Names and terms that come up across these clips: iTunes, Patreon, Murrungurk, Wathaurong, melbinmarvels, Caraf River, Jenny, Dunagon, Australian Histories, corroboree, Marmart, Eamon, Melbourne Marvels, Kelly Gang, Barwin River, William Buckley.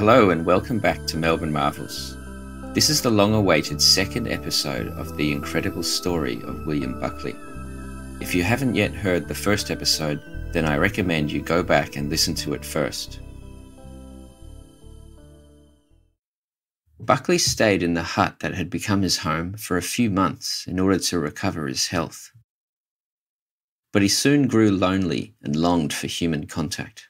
Hello and welcome back to Melbourne Marvels. This is the long-awaited second episode of the incredible story of William Buckley. If you haven't yet heard the first episode, then I recommend you go back and listen to it first. Buckley stayed in the hut that had become his home for a few months in order to recover his health. But he soon grew lonely and longed for human contact.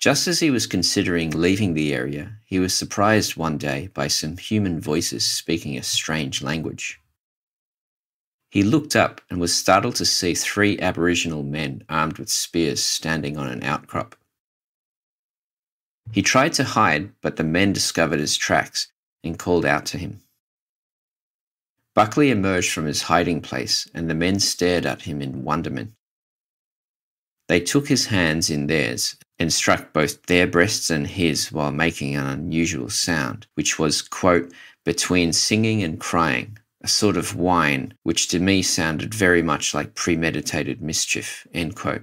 Just as he was considering leaving the area, he was surprised one day by some human voices speaking a strange language. He looked up and was startled to see three Aboriginal men armed with spears standing on an outcrop. He tried to hide, but the men discovered his tracks and called out to him. Buckley emerged from his hiding place and the men stared at him in wonderment. They took his hands in theirs and struck both their breasts and his while making an unusual sound, which was, quote, between singing and crying, a sort of whine, which to me sounded very much like premeditated mischief, end quote.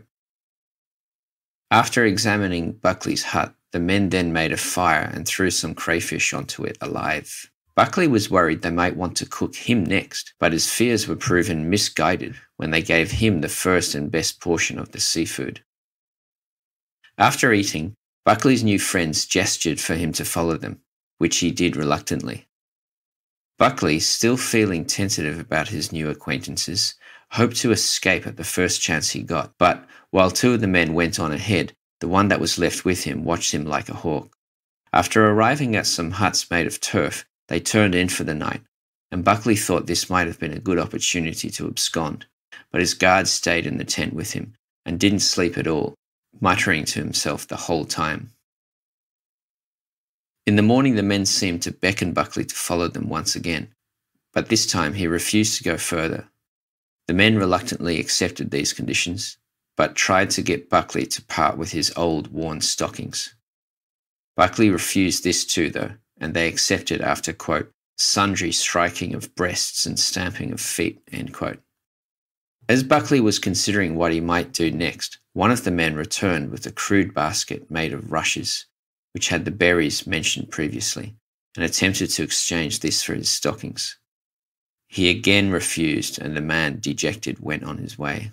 After examining Buckley's hut, the men then made a fire and threw some crayfish onto it alive. Buckley was worried they might want to cook him next, but his fears were proven misguided when they gave him the first and best portion of the seafood. After eating, Buckley's new friends gestured for him to follow them, which he did reluctantly. Buckley, still feeling tentative about his new acquaintances, hoped to escape at the first chance he got, but while two of the men went on ahead, the one that was left with him watched him like a hawk. After arriving at some huts made of turf, they turned in for the night, and Buckley thought this might have been a good opportunity to abscond, but his guard stayed in the tent with him and didn't sleep at all, muttering to himself the whole time. In the morning, the men seemed to beckon Buckley to follow them once again, but this time he refused to go further. The men reluctantly accepted these conditions, but tried to get Buckley to part with his old worn stockings. Buckley refused this too, though, and they accepted after, quote, sundry striking of breasts and stamping of feet, end quote. As Buckley was considering what he might do next, one of the men returned with a crude basket made of rushes, which had the berries mentioned previously, and attempted to exchange this for his stockings. He again refused, and the man, dejected, went on his way.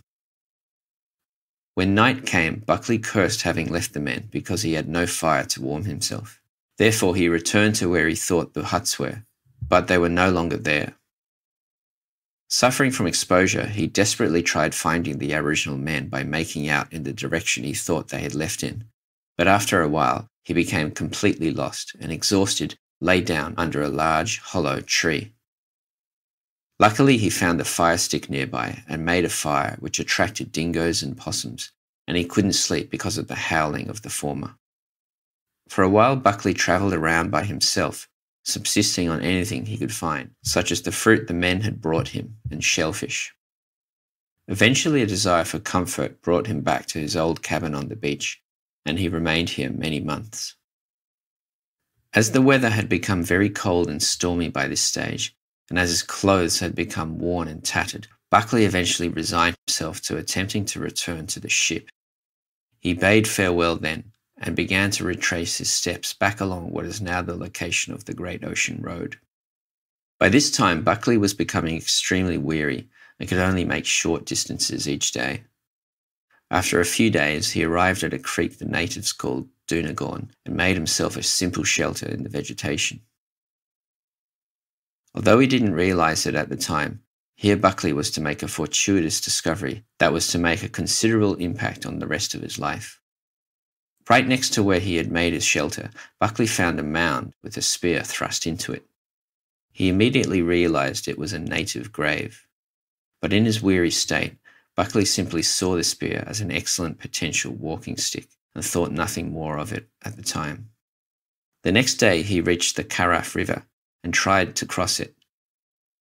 When night came, Buckley cursed having left the men because he had no fire to warm himself. Therefore, he returned to where he thought the huts were, but they were no longer there. Suffering from exposure, he desperately tried finding the Aboriginal men by making out in the direction he thought they had left in, but after a while he became completely lost and, exhausted, lay down under a large, hollow tree. Luckily, he found a fire stick nearby and made a fire which attracted dingoes and possums, and he couldn't sleep because of the howling of the former. For a while, Buckley travelled around by himself, subsisting on anything he could find, such as the fruit the men had brought him and shellfish. Eventually, a desire for comfort brought him back to his old cabin on the beach, and he remained here many months. As the weather had become very cold and stormy by this stage, and as his clothes had become worn and tattered, Buckley eventually resigned himself to attempting to return to the ship. He bade farewell then, and began to retrace his steps back along what is now the location of the Great Ocean Road. By this time, Buckley was becoming extremely weary and could only make short distances each day. After a few days, he arrived at a creek the natives called Dunagon and made himself a simple shelter in the vegetation. Although he didn't realise it at the time, here Buckley was to make a fortuitous discovery that was to make a considerable impact on the rest of his life. Right next to where he had made his shelter, Buckley found a mound with a spear thrust into it. He immediately realised it was a native grave. But in his weary state, Buckley simply saw the spear as an excellent potential walking stick and thought nothing more of it at the time. The next day he reached the Caraf River and tried to cross it.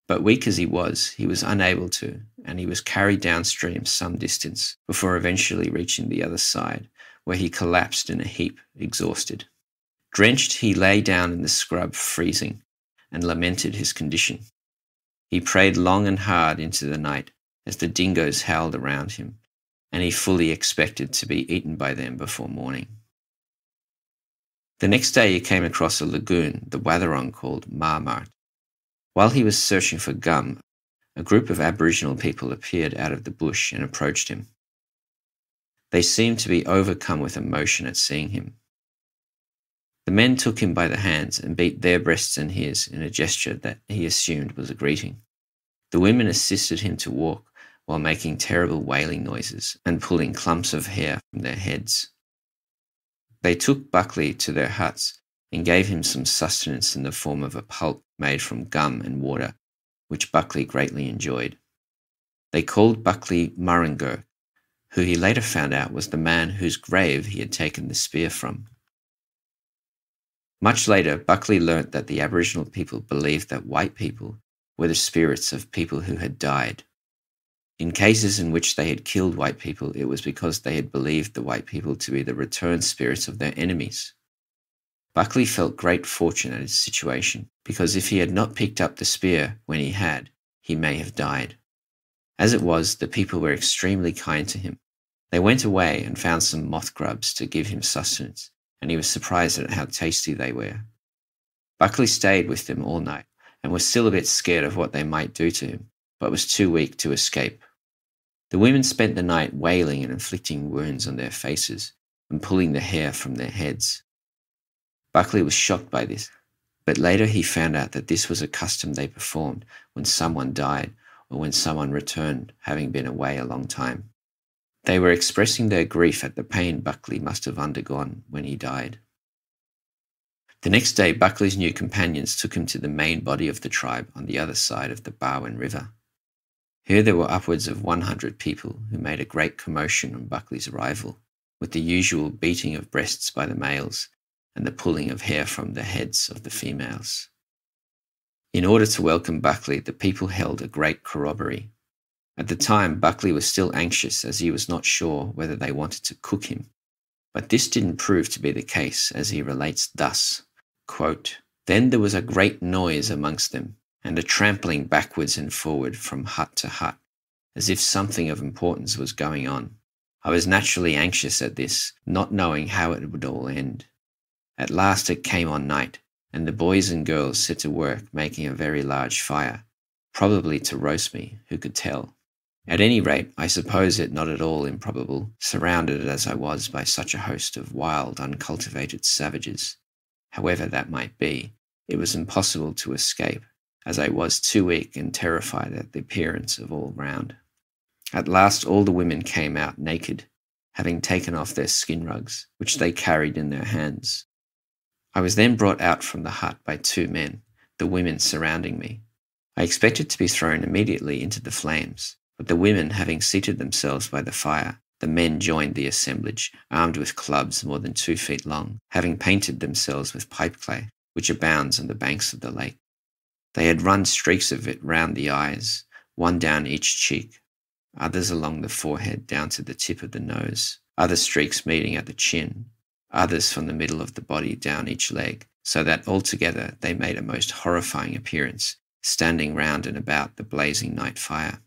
But weak as he was unable to, and he was carried downstream some distance before eventually reaching the other side, where he collapsed in a heap, exhausted. Drenched, he lay down in the scrub, freezing, and lamented his condition. He prayed long and hard into the night as the dingoes howled around him, and he fully expected to be eaten by them before morning. The next day he came across a lagoon the Wathaurong called Marmart. While he was searching for gum, a group of Aboriginal people appeared out of the bush and approached him. They seemed to be overcome with emotion at seeing him. The men took him by the hands and beat their breasts and his in a gesture that he assumed was a greeting. The women assisted him to walk while making terrible wailing noises and pulling clumps of hair from their heads. They took Buckley to their huts and gave him some sustenance in the form of a pulp made from gum and water, which Buckley greatly enjoyed. They called Buckley Murrungurk, who he later found out was the man whose grave he had taken the spear from. Much later, Buckley learnt that the Aboriginal people believed that white people were the spirits of people who had died. In cases in which they had killed white people, it was because they had believed the white people to be the returned spirits of their enemies. Buckley felt great fortune at his situation, because if he had not picked up the spear when he had, he may have died. As it was, the people were extremely kind to him. They went away and found some moth grubs to give him sustenance, and he was surprised at how tasty they were. Buckley stayed with them all night, and was still a bit scared of what they might do to him, but was too weak to escape. The women spent the night wailing and inflicting wounds on their faces, and pulling the hair from their heads. Buckley was shocked by this, but later he found out that this was a custom they performed when someone died, or when someone returned, having been away a long time. They were expressing their grief at the pain Buckley must have undergone when he died. The next day, Buckley's new companions took him to the main body of the tribe on the other side of the Barwin River. Here there were upwards of 100 people who made a great commotion on Buckley's arrival, with the usual beating of breasts by the males and the pulling of hair from the heads of the females. In order to welcome Buckley, the people held a great corroboree. At the time, Buckley was still anxious as he was not sure whether they wanted to cook him, but this didn't prove to be the case, as he relates thus, quote, "Then there was a great noise amongst them, and a trampling backwards and forward from hut to hut, as if something of importance was going on. I was naturally anxious at this, not knowing how it would all end. At last it came on night, and the boys and girls set to work making a very large fire, probably to roast me, who could tell. At any rate, I suppose it not at all improbable, surrounded as I was by such a host of wild, uncultivated savages. However that might be, it was impossible to escape, as I was too weak and terrified at the appearance of all round. At last all the women came out naked, having taken off their skin rugs, which they carried in their hands. I was then brought out from the hut by two men, the women surrounding me. I expected to be thrown immediately into the flames, but the women having seated themselves by the fire, the men joined the assemblage, armed with clubs more than 2 feet long, having painted themselves with pipe clay, which abounds on the banks of the lake. They had run streaks of it round the eyes, one down each cheek, others along the forehead down to the tip of the nose, other streaks meeting at the chin, others from the middle of the body down each leg, so that altogether they made a most horrifying appearance, standing round and about the blazing night fire.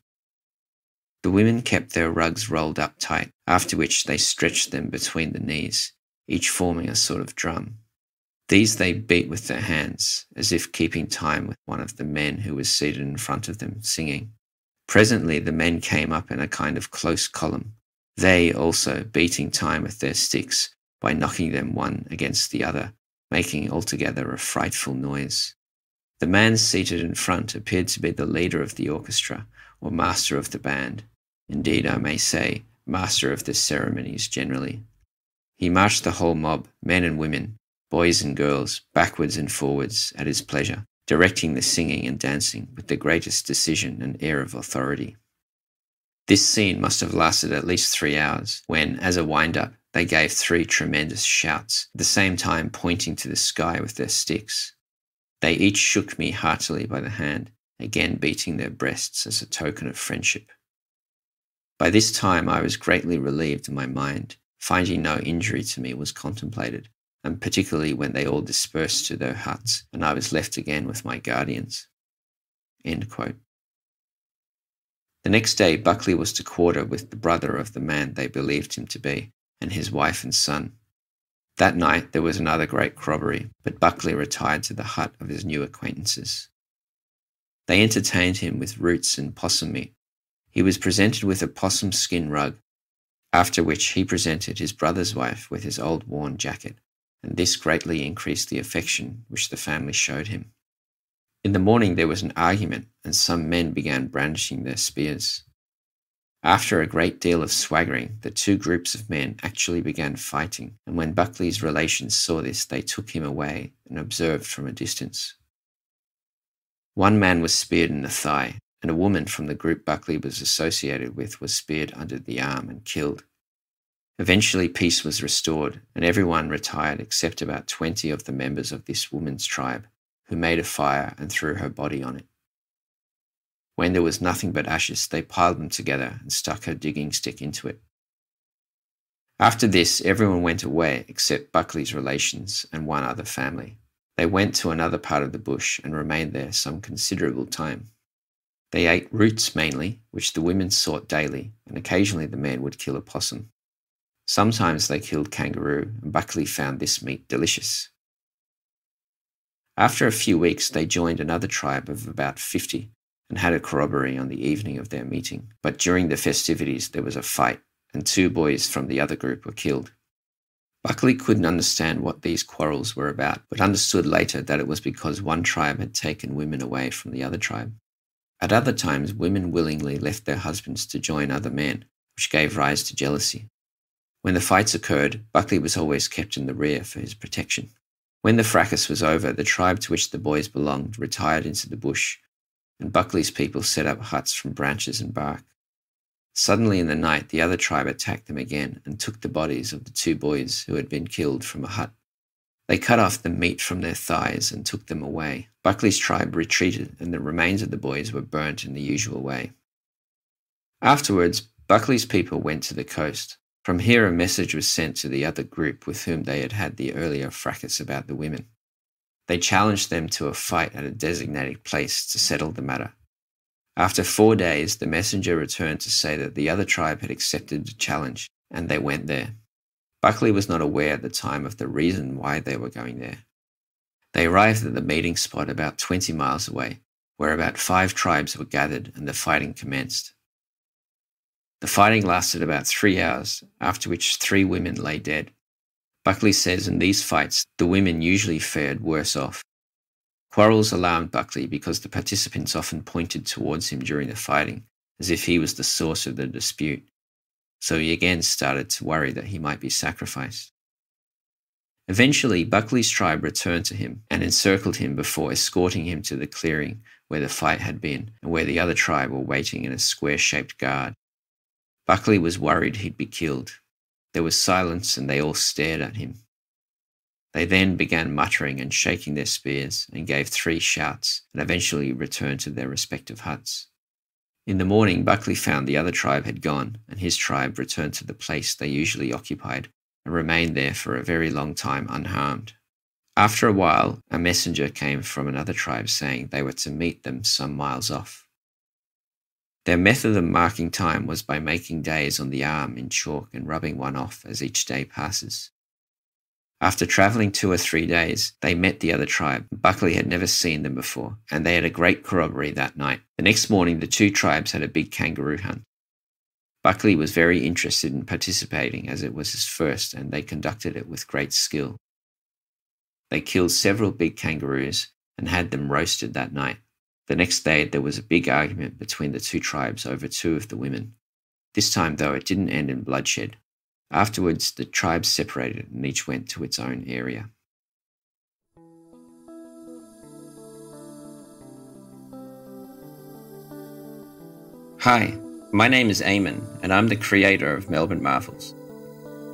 The women kept their rugs rolled up tight, after which they stretched them between the knees, each forming a sort of drum. These they beat with their hands, as if keeping time with one of the men who was seated in front of them, singing. Presently the men came up in a kind of close column, they also beating time with their sticks by knocking them one against the other, making altogether a frightful noise. The man seated in front appeared to be the leader of the orchestra, or master of the band. Indeed, I may say, master of the ceremonies generally. He marched the whole mob, men and women, boys and girls, backwards and forwards at his pleasure, directing the singing and dancing with the greatest decision and air of authority. This scene must have lasted at least 3 hours, when, as a wind-up, they gave 3 tremendous shouts, at the same time pointing to the sky with their sticks. They each shook me heartily by the hand, again beating their breasts as a token of friendship. By this time I was greatly relieved in my mind, finding no injury to me was contemplated, and particularly when they all dispersed to their huts, and I was left again with my guardians." End quote. The next day Buckley was to quarter with the brother of the man they believed him to be, and his wife and son. That night there was another great corroboree, but Buckley retired to the hut of his new acquaintances. They entertained him with roots and possum meat. He was presented with a possum skin rug, after which he presented his brother's wife with his old worn jacket, and this greatly increased the affection which the family showed him. In the morning there was an argument, and some men began brandishing their spears. After a great deal of swaggering, the two groups of men actually began fighting, and when Buckley's relations saw this, they took him away and observed from a distance. One man was speared in the thigh, and a woman from the group Buckley was associated with was speared under the arm and killed. Eventually peace was restored, and everyone retired except about 20 of the members of this woman's tribe, who made a fire and threw her body on it. When there was nothing but ashes, they piled them together and stuck her digging stick into it. After this, everyone went away except Buckley's relations and one other family. They went to another part of the bush and remained there some considerable time. They ate roots mainly, which the women sought daily, and occasionally the men would kill a possum. Sometimes they killed kangaroo, and Buckley found this meat delicious. After a few weeks, they joined another tribe of about 50 and had a corroboree on the evening of their meeting. But during the festivities, there was a fight, and two boys from the other group were killed. Buckley couldn't understand what these quarrels were about, but understood later that it was because one tribe had taken women away from the other tribe. At other times, women willingly left their husbands to join other men, which gave rise to jealousy. When the fights occurred, Buckley was always kept in the rear for his protection. When the fracas was over, the tribe to which the boys belonged retired into the bush, and Buckley's people set up huts from branches and bark. Suddenly in the night, the other tribe attacked them again and took the bodies of the two boys who had been killed from a hut. They cut off the meat from their thighs and took them away. Buckley's tribe retreated, and the remains of the boys were burnt in the usual way. Afterwards, Buckley's people went to the coast. From here a message was sent to the other group with whom they had had the earlier fracas about the women. They challenged them to a fight at a designated place to settle the matter. After 4 days, the messenger returned to say that the other tribe had accepted the challenge, and they went there. Buckley was not aware at the time of the reason why they were going there. They arrived at the meeting spot about 20 miles away, where about 5 tribes were gathered and the fighting commenced. The fighting lasted about 3 hours, after which 3 women lay dead. Buckley says in these fights, the women usually fared worse off. Quarrels alarmed Buckley because the participants often pointed towards him during the fighting, as if he was the source of the dispute. So he again started to worry that he might be sacrificed. Eventually, Buckley's tribe returned to him and encircled him before escorting him to the clearing where the fight had been and where the other tribe were waiting in a square-shaped guard. Buckley was worried he'd be killed. There was silence and they all stared at him. They then began muttering and shaking their spears and gave 3 shouts and eventually returned to their respective huts. In the morning, Buckley found the other tribe had gone, and his tribe returned to the place they usually occupied and remained there for a very long time unharmed. After a while, a messenger came from another tribe saying they were to meet them some miles off. Their method of marking time was by making days on the arm in chalk and rubbing one off as each day passes. After travelling 2 or 3 days, they met the other tribe. Buckley had never seen them before, and they had a great corroboree that night. The next morning, the two tribes had a big kangaroo hunt. Buckley was very interested in participating, as it was his first, and they conducted it with great skill. They killed several big kangaroos and had them roasted that night. The next day, there was a big argument between the two tribes over 2 of the women. This time, though, it didn't end in bloodshed. Afterwards, the tribes separated and each went to its own area. Hi, my name is Eamon, and I'm the creator of Melbourne Marvels.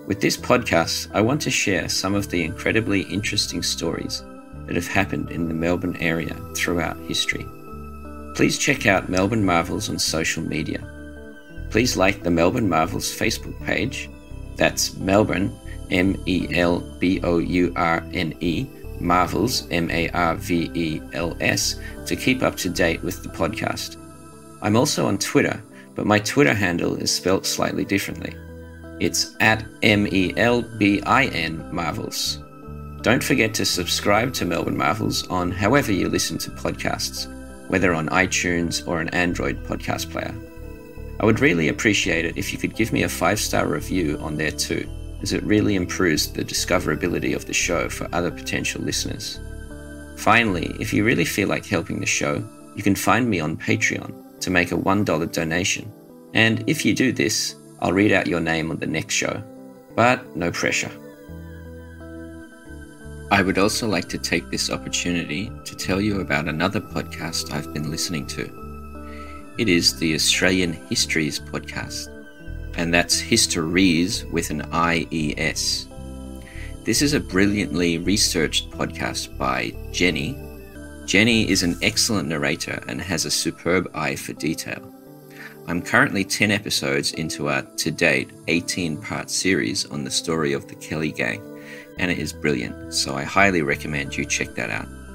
With this podcast, I want to share some of the incredibly interesting stories that have happened in the Melbourne area throughout history. Please check out Melbourne Marvels on social media. Please like the Melbourne Marvels Facebook page. That's Melbourne, M-E-L-B-O-U-R-N-E, Marvels, M-A-R-V-E-L-S, to keep up to date with the podcast. I'm also on Twitter, but my Twitter handle is spelt slightly differently. It's at MELBIN Marvels. Don't forget to subscribe to Melbourne Marvels on however you listen to podcasts, whether on iTunes or an Android podcast player. I would really appreciate it if you could give me a 5-star review on there too, as it really improves the discoverability of the show for other potential listeners. Finally, if you really feel like helping the show, you can find me on Patreon to make a $1 donation. And if you do this, I'll read out your name on the next show, but no pressure. I would also like to take this opportunity to tell you about another podcast I've been listening to. It is the Australian Histories podcast, and that's Histories with an IES. This is a brilliantly researched podcast by Jenny. Jenny is an excellent narrator and has a superb eye for detail. I'm currently 10 episodes into our, to date, 18-part series on the story of the Kelly Gang, and it is brilliant, so I highly recommend you check that out.